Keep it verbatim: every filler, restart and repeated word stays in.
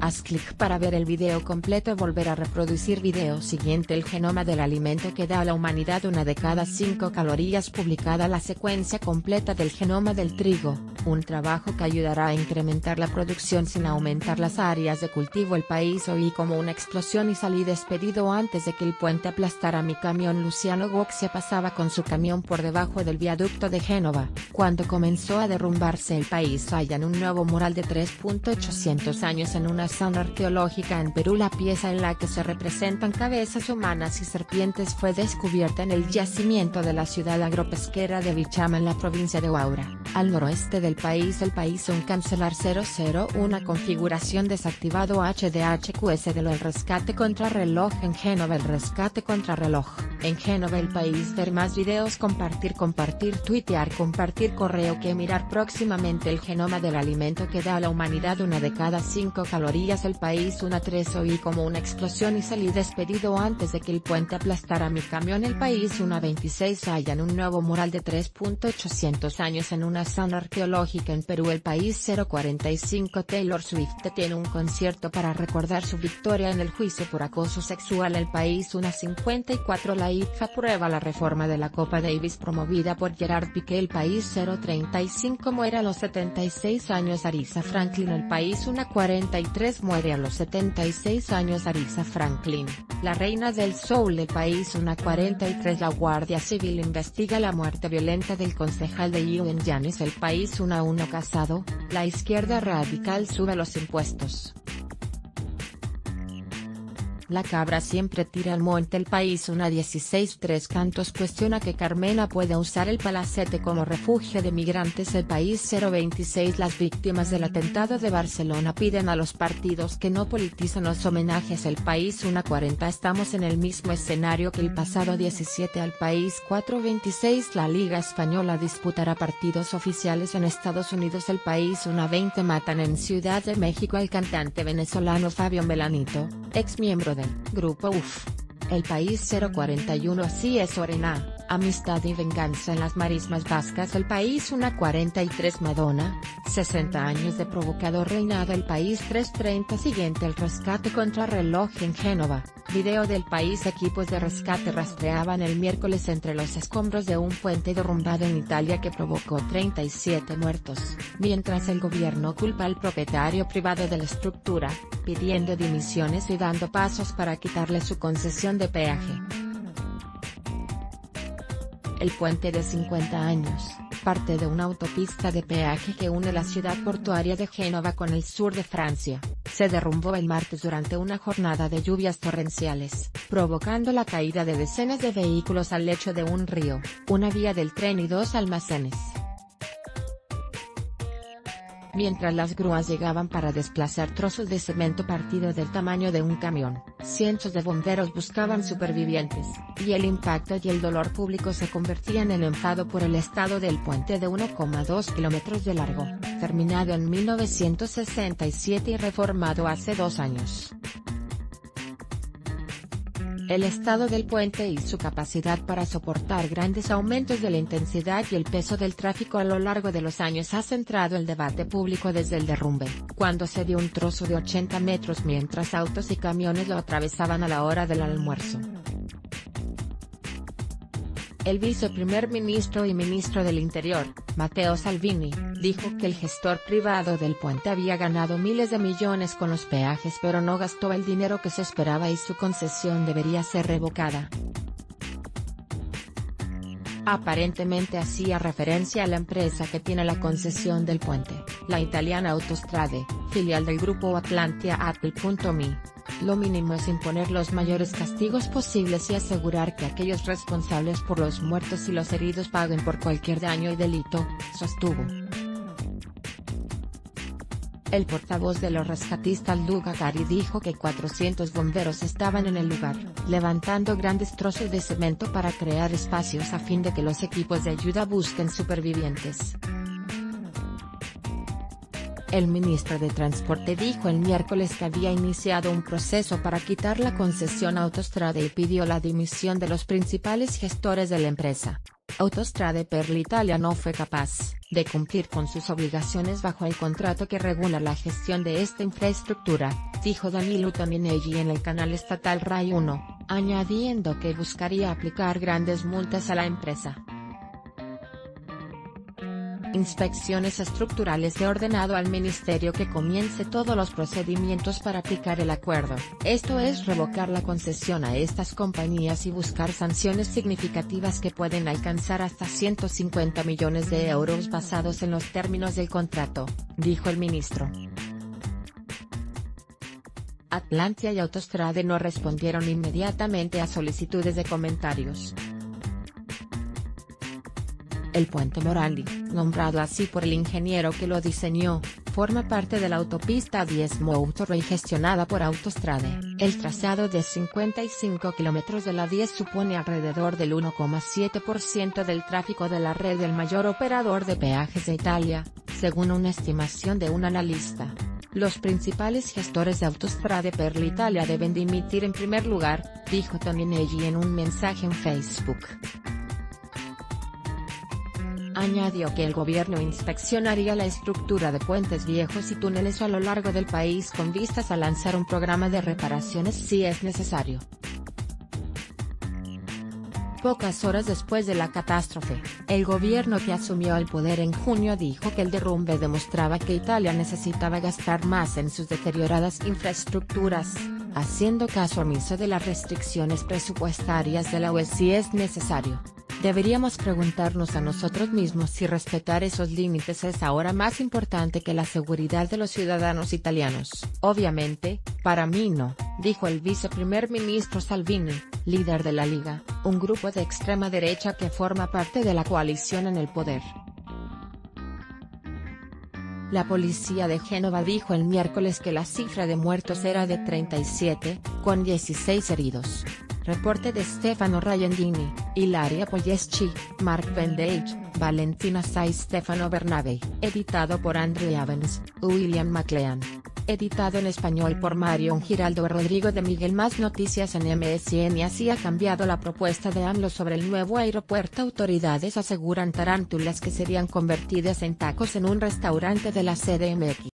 Haz clic para ver el video completo. Volver a reproducir video siguiente. El genoma del alimento que da a la humanidad una de cada cinco calorías. Publicada la secuencia completa del genoma del trigo, un trabajo que ayudará a incrementar la producción sin aumentar las áreas de cultivo. El país oí como una explosión y salí despedido antes de que el puente aplastara mi camión. Luciano Gox se pasaba con su camión por debajo del viaducto de Génova, cuando comenzó a derrumbarse el país. Hallan un nuevo mural de tres mil ochocientos años en una zona arqueológica en Perú. La pieza en la que se representan cabezas humanas y serpientes fue descubierta en el yacimiento de la ciudad agropesquera de Vichama en la provincia de Huaura, al noroeste del país. El país un cancelar cero cero uno configuración desactivado H D H Q S de lo el rescate contrarreloj en Génova. El rescate contrarreloj en Génova, el país. Ver más videos. Compartir, compartir, tuitear, compartir, correo que mirar. Próximamente el genoma del alimento que da a la humanidad una de cada cinco calorías. El país una tres. Oí como una explosión y salí despedido antes de que el puente aplastara mi camión. El país una veintiséis. Hallan un nuevo mural de tres mil ochocientos años en una zona arqueológica en Perú. El país cero cuarenta y cinco. Taylor Swift tiene un concierto para recordar su victoria en el juicio por acoso sexual. El país una cincuenta y cuatro. La I F A aprueba la reforma de la Copa Davis promovida por Gerard Piqué. El país cero treinta y cinco. Muere a los setenta y seis años Aretha Franklin. El país una cuarenta y tres. Muere a los setenta y seis años Aretha Franklin, la reina del soul. El país una cuarenta y tres. La Guardia Civil investiga la muerte violenta del concejal de Ewen Yanis. El país una uno. Casado, la izquierda radical sube los impuestos. La cabra siempre tira al monte. El país una dieciséis. Tres Cantos cuestiona que Carmena pueda usar el palacete como refugio de migrantes. El país cero veintiséis. Las víctimas del atentado de Barcelona piden a los partidos que no politicen los homenajes. El país una cuarenta. Estamos en el mismo escenario que el pasado diecisiete. Al país cuatro veintiséis. La Liga Española disputará partidos oficiales en Estados Unidos. El país una veinte. Matan en Ciudad de México al cantante venezolano Fabio Melanito, ex miembro de del Grupo Uf. El país cero cuarenta y uno. Así es Orená, amistad y venganza en las marismas vascas. El país una cuarenta y tres. Madonna, sesenta años de provocador reinado. El país tres treinta. Siguiente. El rescate contrarreloj en Génova. Video del país. Equipos de rescate rastreaban el miércoles entre los escombros de un puente derrumbado en Italia que provocó treinta y siete muertos, mientras el gobierno culpa al propietario privado de la estructura, pidiendo dimisiones y dando pasos para quitarle su concesión de peaje. El puente de cincuenta años, parte de una autopista de peaje que une la ciudad portuaria de Génova con el sur de Francia, se derrumbó el martes durante una jornada de lluvias torrenciales, provocando la caída de decenas de vehículos al lecho de un río, una vía del tren y dos almacenes. Mientras las grúas llegaban para desplazar trozos de cemento partido del tamaño de un camión, cientos de bomberos buscaban supervivientes, y el impacto y el dolor público se convertían en enfado por el estado del puente de uno coma dos kilómetros de largo, terminado en mil novecientos sesenta y siete y reformado hace dos años. El estado del puente y su capacidad para soportar grandes aumentos de la intensidad y el peso del tráfico a lo largo de los años ha centrado el debate público desde el derrumbe, cuando se dio un trozo de ochenta metros mientras autos y camiones lo atravesaban a la hora del almuerzo. El viceprimer ministro y ministro del Interior, Matteo Salvini, dijo que el gestor privado del puente había ganado miles de millones con los peajes pero no gastó el dinero que se esperaba y su concesión debería ser revocada. Aparentemente hacía referencia a la empresa que tiene la concesión del puente, la italiana Autostrade, filial del grupo Atlantia punto com. Lo mínimo es imponer los mayores castigos posibles y asegurar que aquellos responsables por los muertos y los heridos paguen por cualquier daño y delito, sostuvo. El portavoz de los rescatistas Alduga Gari dijo que cuatrocientos bomberos estaban en el lugar, levantando grandes trozos de cemento para crear espacios a fin de que los equipos de ayuda busquen supervivientes. El ministro de Transporte dijo el miércoles que había iniciado un proceso para quitar la concesión a Autostrade y pidió la dimisión de los principales gestores de la empresa. Autostrade per l'Italia no fue capaz de cumplir con sus obligaciones bajo el contrato que regula la gestión de esta infraestructura, dijo Danilo Toninelli en el canal estatal Rai uno, añadiendo que buscaría aplicar grandes multas a la empresa. Inspecciones estructurales. He ordenado al ministerio que comience todos los procedimientos para aplicar el acuerdo, esto es revocar la concesión a estas compañías y buscar sanciones significativas que pueden alcanzar hasta ciento cincuenta millones de euros basados en los términos del contrato, dijo el ministro. Atlantia y Autostrade no respondieron inmediatamente a solicitudes de comentarios. El puente Morandi, nombrado así por el ingeniero que lo diseñó, forma parte de la autopista diez Motorway gestionada por Autostrade. El trazado de cincuenta y cinco kilómetros de la diez supone alrededor del uno coma siete por ciento del tráfico de la red del mayor operador de peajes de Italia, según una estimación de un analista. Los principales gestores de Autostrade per l'Italia deben dimitir en primer lugar, dijo Toninelli en un mensaje en Facebook. Añadió que el gobierno inspeccionaría la estructura de puentes viejos y túneles a lo largo del país con vistas a lanzar un programa de reparaciones si es necesario. Pocas horas después de la catástrofe, el gobierno que asumió el poder en junio dijo que el derrumbe demostraba que Italia necesitaba gastar más en sus deterioradas infraestructuras, haciendo caso omiso de las restricciones presupuestarias de la U E si es necesario. Deberíamos preguntarnos a nosotros mismos si respetar esos límites es ahora más importante que la seguridad de los ciudadanos italianos. Obviamente, para mí no, dijo el viceprimer ministro Salvini, líder de la Liga, un grupo de extrema derecha que forma parte de la coalición en el poder. La policía de Génova dijo el miércoles que la cifra de muertos era de treinta y siete, con dieciséis heridos. Reporte de Stefano Rayendini, Hilaria Poyeschi, Mark Vendage, Valentina Sai, Stefano Bernabei. Editado por Andrea Evans, William McLean. Editado en español por Marion Giraldo, Rodrigo de Miguel. Más noticias en M S N. Y así ha cambiado la propuesta de AMLO sobre el nuevo aeropuerto. Autoridades aseguran tarántulas que serían convertidas en tacos en un restaurante de la C D M X.